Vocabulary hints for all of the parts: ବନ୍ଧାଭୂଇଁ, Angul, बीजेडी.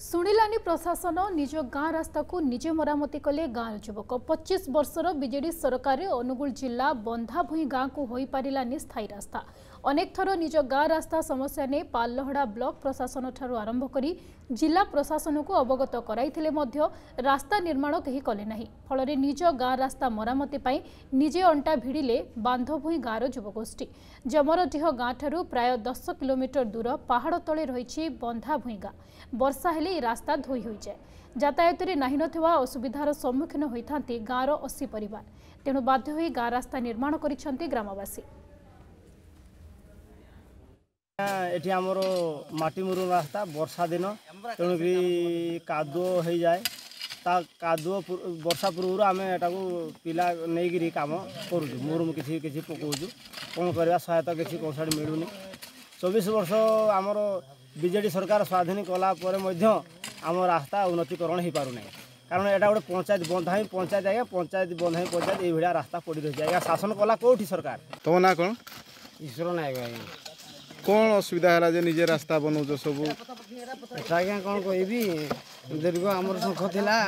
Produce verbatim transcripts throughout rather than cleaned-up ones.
शुणिलानी प्रशासन निज गाँ रास्ता को निजे मरामती कले गाँव युवक पच्चीस वर्षर बीजेडी सरकार अनुगुल जिला बंधाभूई गाँ को हो पारानी स्थायी रास्ता अनेक थर निज गाँ रास्ता समस्या ने पाललहड़ा ब्लॉक प्रशासन ठारू आरंभ करी जिला प्रशासन को अवगत कराइथिले मध्य रास्ता निर्माण कही कले नाही फल निज गाँ रास्ता मरामती पाई निजे अंटा भिड़िले बांधभूई गाँवर युवगोष्ठी जमरडीह गाँ ठारू प्राय दस किलोमीटर दूर पहाड़ तले रही बंधाभूई गाँ वर्षा रास्ता धोई हो जाए जातायात रे नाही नथिबा असुविधार सम्मुखीन होइथांती गाँवर अस्सी परिवार तेणु बाध्य होई गाँ रास्ता निर्माण करिसेंती ग्रामवासी। एठी हमरो माटी मुरु रास्ता वर्षा दिन तेणु कि कादुओ हो जाए ता कादुओ वर्षा पूर्व आम एटा को पिला नहींगिरी काम करूँ मुरुम किसी किसी पकाऊँ कौन करवा सहायता किसी कौशा मिलूनी चौबीस वर्ष आमर बीजेडी सरकार स्वाधीन कला पर मध्य आम रास्ता उन्नतिकरण हो पारना कारण यहाँ गोटे पंचायत बंधाही पंचायत आज्ञा पंचायत बंधाही पंचायत ये रास्ता पड़ी रही है आज्ञा शासन कला कौटी सरकार तुम ना कौन ईश्वर नायक आज कौन असुविधा है निजे रास्ता बनाऊच सब आज्ञा कौन कहबी दीर्घ आम शख था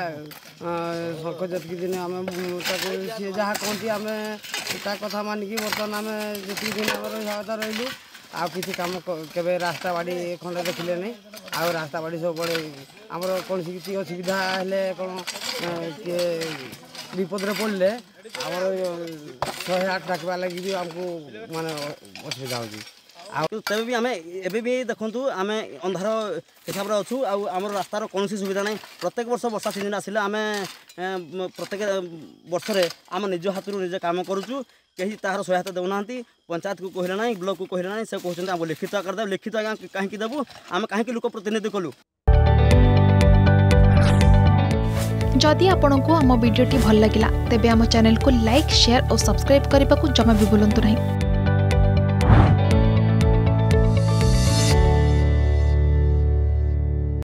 शख जी दिन आम सी जहाँ कहती आम कथा मानिकी बर्तमान आम जी दिन आम रही आ किसी काम केबे रास्ता बाड़ी खंडे देखिले नहीं आ रास्ता बाड़ी सब बड़े आम कौन किसी असुविधा है कौन किए विपदे पड़े आमर शहे आठ डाकवा लगी भी आमको माने असुविधा हो तेज भी आम एवं भी देखु आम अंधार हिसाब से अच्छू आम रास्तार कौन सी सुविधा ना प्रत्येक वर्ष वर्षा सीजन आसिले आम प्रत्येक वर्षे आम निज हाथ निज काम करूँ कहीं तार सहायता देना पंचायत को कहले ना ब्लॉक को कहले ना से कहते आम लिखित आकार दे लिखित आज्ञा कहीं देवु आम कहीं लोक प्रतिनिधि कलु। जदि आपंक आम भिडी भल लगा तेब आम चैनल को लाइक शेयर और सब्सक्राइब करने को जमा भी बुलां नहीं।